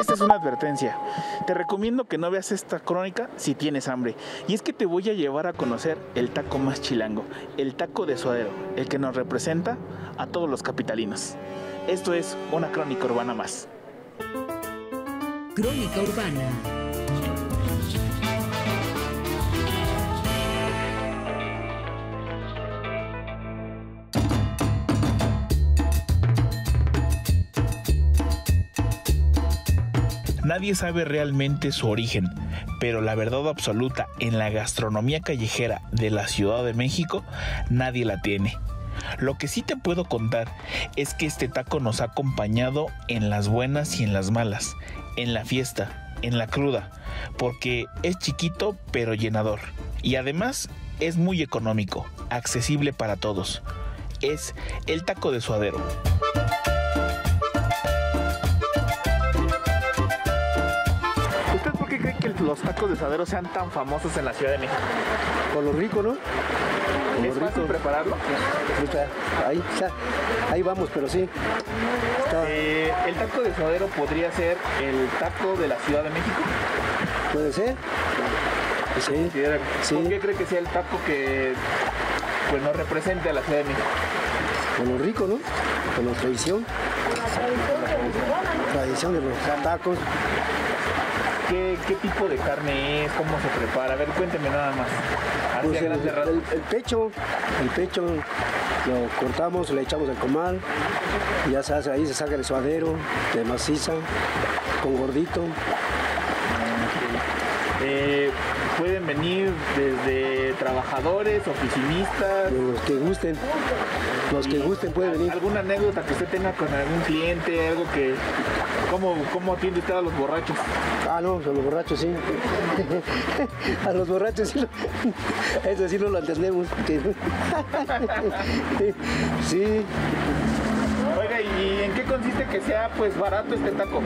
Esta es una advertencia. Te recomiendo que no veas esta crónica si tienes hambre. Y es que te voy a llevar a conocer el taco más chilango, el taco de suadero, el que nos representa a todos los capitalinos. Esto es una crónica urbana más. Crónica urbana. Nadie sabe realmente su origen, pero la verdad absoluta en la gastronomía callejera de la Ciudad de México, nadie la tiene. Lo que sí te puedo contar es que este taco nos ha acompañado en las buenas y en las malas, en la fiesta, en la cruda, porque es chiquito pero llenador. Y además es muy económico, accesible para todos. Es el taco de suadero. Los tacos de suadero sean tan famosos en la Ciudad de México. Por lo rico, ¿no? ¿Es fácil prepararlo? Ahí, o sea, ahí vamos, pero sí. ¿El taco de suadero podría ser el taco de la Ciudad de México? Puede ser. Sí. Sí. ¿Por qué cree que sea el taco que pues no represente a la Ciudad de México? Por lo rico, ¿no? Por la tradición. La tradición de los tacos. ¿Qué tipo de carne es? ¿Cómo se prepara? A ver, cuénteme nada más. Pues el pecho lo cortamos, le echamos el comal, ya se hace, ahí se saca el suadero de maciza, con gordito. Pueden venir desde trabajadores, oficinistas. Los que gusten pueden venir. ¿Alguna anécdota que usted tenga con algún cliente? Algo que... ¿Cómo atiende usted a los borrachos? Ah, no, a los borrachos sí. A los borrachos sí. Eso sí no lo entendemos. Sí. Oiga, ¿y en qué consiste que sea pues barato este taco?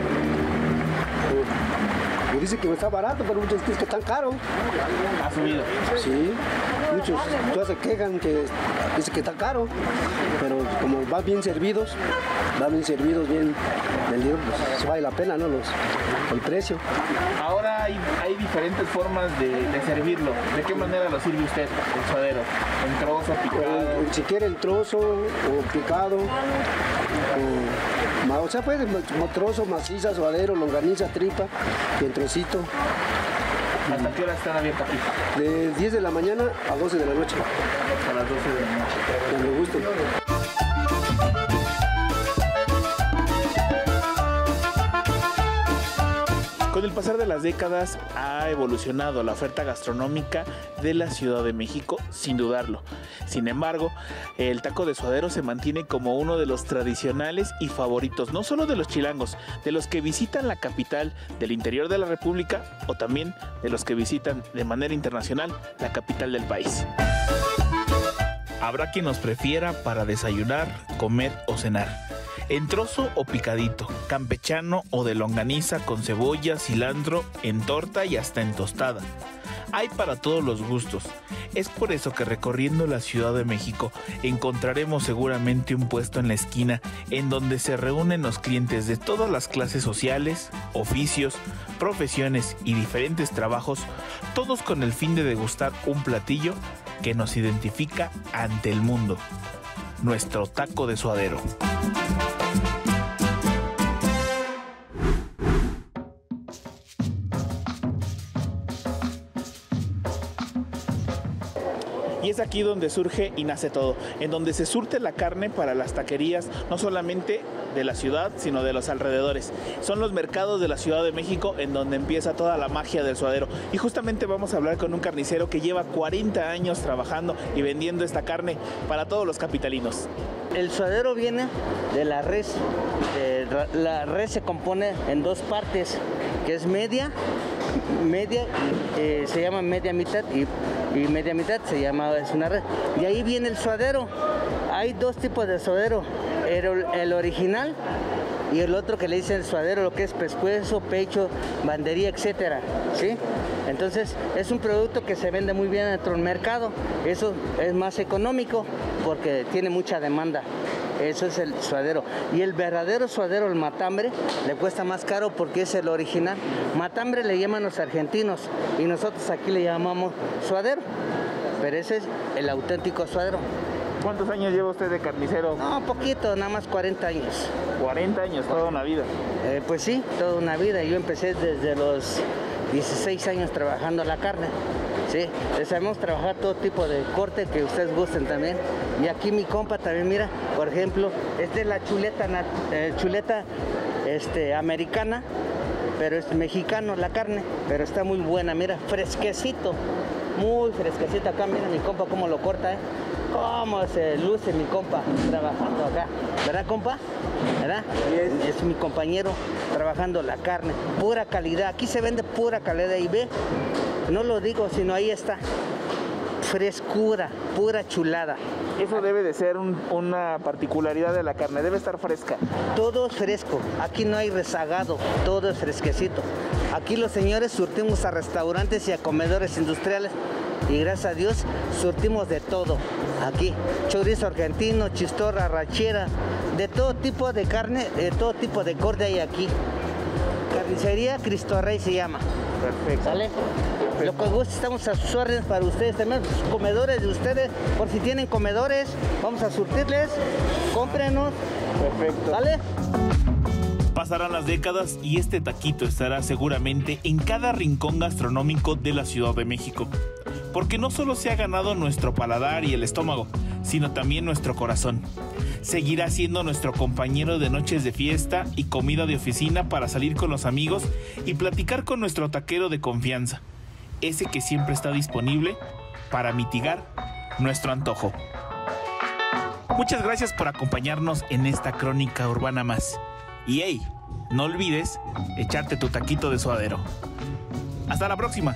Me dice que está barato, pero muchos dicen que está caro. ¿Ha subido? Sí. Muchos ya se quejan que dicen que está caro, pero como van bien servidos, bien vendidos, pues vale la pena, ¿no? El precio. Ahora hay diferentes formas de servirlo. ¿De qué manera lo sirve usted, el suadero? ¿En trozo, picado? Si quiere el trozo o picado. O sea, pues, trozo, maciza, suadero, longaniza, tripa, vientrocito. ¿Hasta qué hora están abiertas aquí? De 10 de la mañana a 12 de la noche. Hasta las 12 de la noche. Cuando guste. Con el pasar de las décadas ha evolucionado la oferta gastronómica de la Ciudad de México, sin dudarlo. Sin embargo, el taco de suadero se mantiene como uno de los tradicionales y favoritos, no solo de los chilangos, de los que visitan la capital del interior de la República o también de los que visitan de manera internacional la capital del país. Habrá quien nos prefiera para desayunar, comer o cenar. En trozo o picadito, campechano o de longaniza con cebolla, cilantro, en torta y hasta en tostada. Hay para todos los gustos. Es por eso que recorriendo la Ciudad de México encontraremos seguramente un puesto en la esquina en donde se reúnen los clientes de todas las clases sociales, oficios, profesiones y diferentes trabajos, todos con el fin de degustar un platillo que nos identifica ante el mundo. Nuestro taco de suadero. Y es aquí donde surge y nace todo, en donde se surte la carne para las taquerías, no solamente de la ciudad, sino de los alrededores. Son los mercados de la Ciudad de México en donde empieza toda la magia del suadero. Y justamente vamos a hablar con un carnicero que lleva 40 años trabajando y vendiendo esta carne para todos los capitalinos. El suadero viene de la res. La res se compone en dos partes, que es media se llama media mitad y media mitad se llama, es una res. Y ahí viene el suadero. Hay dos tipos de suadero, el original y el otro que le dicen el suadero, lo que es pescuezo, pecho, bandería, etcétera, ¿sí? Entonces es un producto que se vende muy bien dentro del mercado. Eso es más económico porque tiene mucha demanda. Eso es el suadero. Y el verdadero suadero, el matambre, le cuesta más caro porque es el original. Matambre le llaman los argentinos y nosotros aquí le llamamos suadero. Pero ese es el auténtico suadero. ¿Cuántos años lleva usted de carnicero? No, poquito, nada más 40 años. 40 años, toda una vida. Pues sí, toda una vida. Yo empecé desde los 16 años trabajando la carne. Sí, les sabemos trabajar todo tipo de corte que ustedes gusten también. Y aquí mi compa también, mira, por ejemplo, esta es la chuleta, americana, pero es mexicano la carne, pero está muy buena, mira, fresquecito, muy fresquecito. Acá mira mi compa cómo lo corta, cómo se luce mi compa trabajando acá, ¿verdad, compa? ¿Verdad? Yes. Es mi compañero trabajando la carne, pura calidad. Aquí se vende pura calidad y ve, no lo digo, sino ahí está, frescura, pura chulada. Eso debe de ser una particularidad de la carne, debe estar fresca. Todo es fresco, aquí no hay rezagado, todo es fresquecito. Aquí los señores surtimos a restaurantes y a comedores industriales y gracias a Dios surtimos de todo aquí. Chorizo argentino, chistorra, arrachera, de todo tipo de carne, de todo tipo de corte hay aquí. Carnicería Cristo Rey se llama. Perfecto. ¿Sale? Perfecto. Lo que guste, estamos a sus órdenes para ustedes, también sus comedores de ustedes, por si tienen comedores, vamos a surtirles, cómprenos. Perfecto. ¿Sale? Pasarán las décadas y este taquito estará seguramente en cada rincón gastronómico de la Ciudad de México, porque no solo se ha ganado nuestro paladar y el estómago, sino también nuestro corazón. Seguirá siendo nuestro compañero de noches de fiesta y comida de oficina para salir con los amigos y platicar con nuestro taquero de confianza, ese que siempre está disponible para mitigar nuestro antojo. Muchas gracias por acompañarnos en esta crónica urbana más. Y hey, no olvides echarte tu taquito de suadero. Hasta la próxima.